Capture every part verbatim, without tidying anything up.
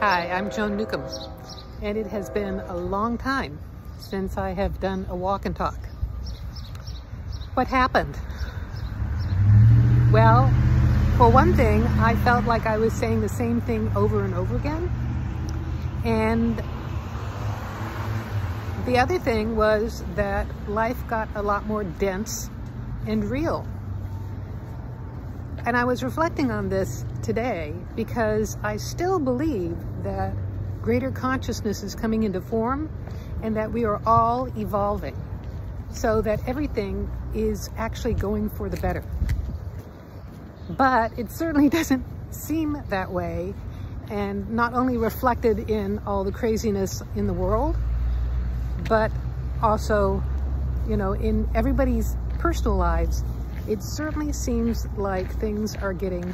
Hi, I'm Joan Newcomb, and it has been a long time since I have done a walk and talk. What happened? Well, for one thing, I felt like I was saying the same thing over and over again. And the other thing was that life got a lot more dense and real. And I was reflecting on this today because I still believe that greater consciousness is coming into form and that we are all evolving so that everything is actually going for the better. But it certainly doesn't seem that way, and not only reflected in all the craziness in the world, but also, you know, in everybody's personal lives, it certainly seems like things are getting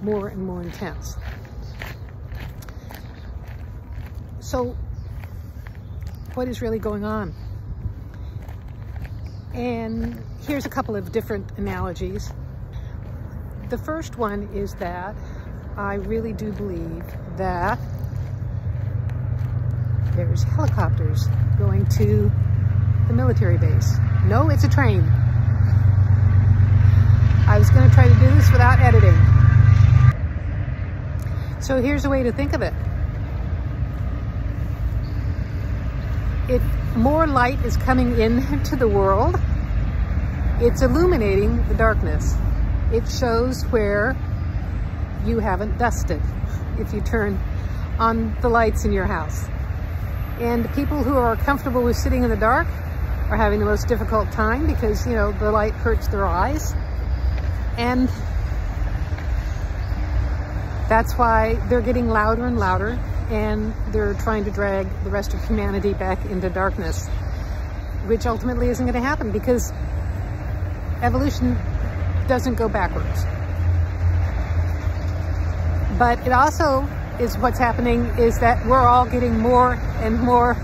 more and more intense. So what is really going on? And here's a couple of different analogies. The first one is that I really do believe that there's helicopters going to the military base. No, it's a train. I was going to try to do this without editing. So here's a way to think of it. If more light is coming into the world, it's illuminating the darkness. It shows where you haven't dusted if you turn on the lights in your house. And people who are comfortable with sitting in the dark are having the most difficult time because, you know, the light hurts their eyes. And that's why they're getting louder and louder, and they're trying to drag the rest of humanity back into darkness, which ultimately isn't going to happen because evolution doesn't go backwards. But it also is what's happening is that we're all getting more and more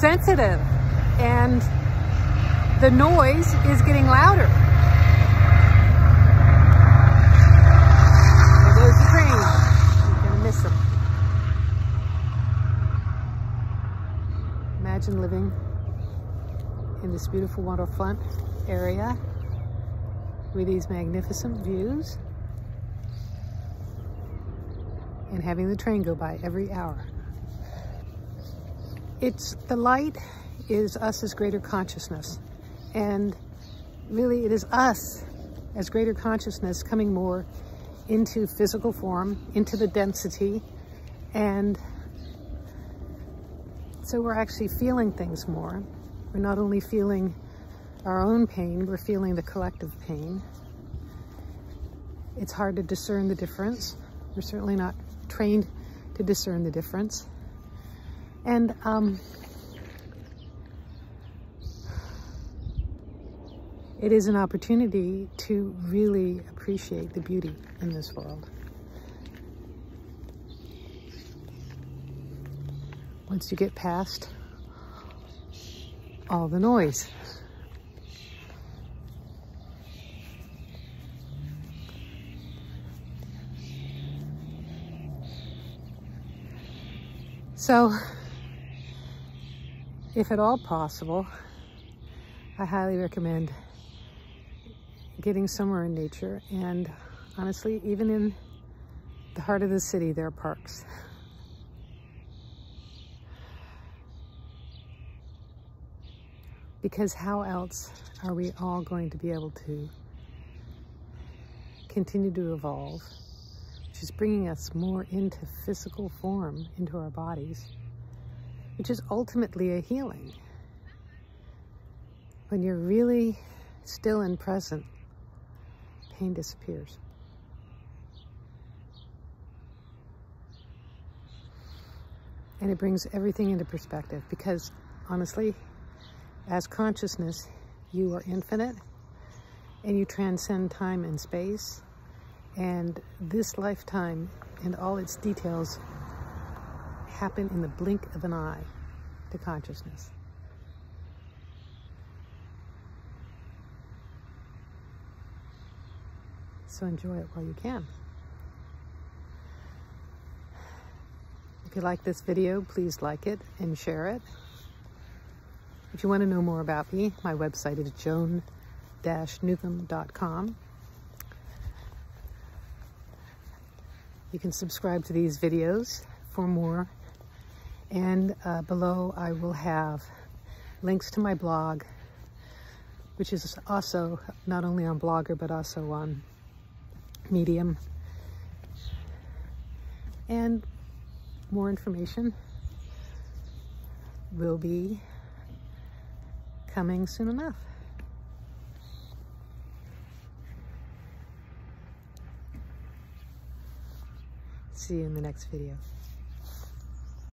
sensitive, and the noise is getting louder. There goes the train. You're gonna miss them. Imagine living in this beautiful waterfront area with these magnificent views, and having the train go by every hour. It's the light is us as greater consciousness. And really it is us as greater consciousness coming more into physical form, into the density. And so we're actually feeling things more. We're not only feeling our own pain, we're feeling the collective pain. It's hard to discern the difference. We're certainly not trained to discern the difference. And um, it is an opportunity to really appreciate the beauty in this world. Once you get past all the noise. So, if at all possible, I highly recommend getting somewhere in nature. And honestly, even in the heart of the city, there are parks. Because how else are we all going to be able to continue to evolve? Which is bringing us more into physical form, into our bodies, which is ultimately a healing. When you're really still and present, pain disappears. And it brings everything into perspective because, honestly, as consciousness, you are infinite and you transcend time and space. And this lifetime and all its details happen in the blink of an eye to consciousness. So enjoy it while you can. If you like this video, please like it and share it. If you want to know more about me, my website is joan dash newcomb dot com. You can subscribe to these videos for more. And uh, below I will have links to my blog, which is also not only on Blogger, but also on Medium. And more information will be coming soon enough. See you in the next video.